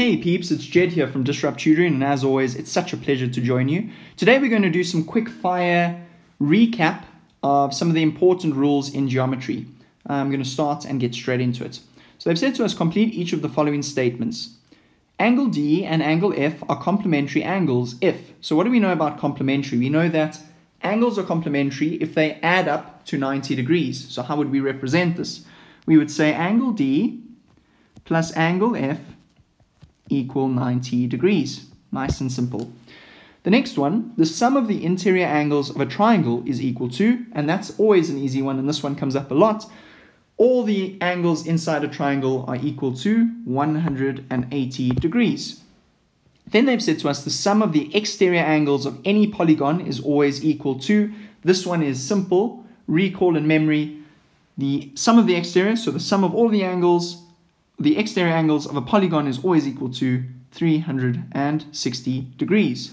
Hey peeps, it's Jedd here from Disrupt Tutoring, and as always, it's such a pleasure to join you. Today we're going to do some quick fire recap of some of the important rules in geometry. I'm going to start and get straight into it. So they've said to us, complete each of the following statements. Angle D and angle F are complementary angles if. So what do we know about complementary? We know that angles are complementary if they add up to 90 degrees. So how would we represent this? We would say angle D plus angle F equal 90 degrees. Nice and simple. The next one, the sum of the interior angles of a triangle is equal to, and that's always an easy one, and this one comes up a lot, all the angles inside a triangle are equal to 180 degrees. Then they've said to us the sum of the exterior angles of any polygon is always equal to, this one is simple, recall and memory, the sum of the exterior, so the sum of all the angles, the exterior angles of a polygon is always equal to 360 degrees.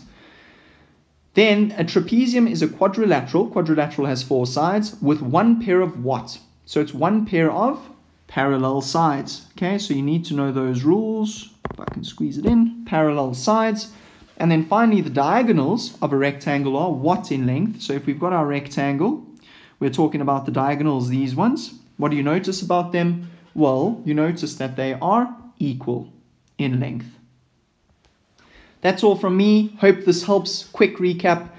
Then a trapezium is a quadrilateral. Quadrilateral has four sides with one pair of what? So it's one pair of parallel sides. Okay, so you need to know those rules. If I can squeeze it in, parallel sides. And then finally, the diagonals of a rectangle are what in length? So if we've got our rectangle, we're talking about the diagonals, these ones. What do you notice about them? Well, you notice that they are equal in length. That's all from me. Hope this helps. Quick recap.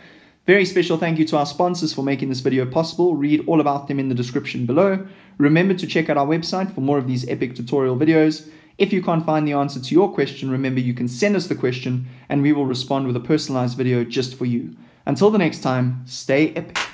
Very special thank you to our sponsors for making this video possible. Read all about them in the description below. Remember to check out our website for more of these epic tutorial videos. If you can't find the answer to your question, remember you can send us the question and we will respond with a personalized video just for you. Until the next time, stay epic.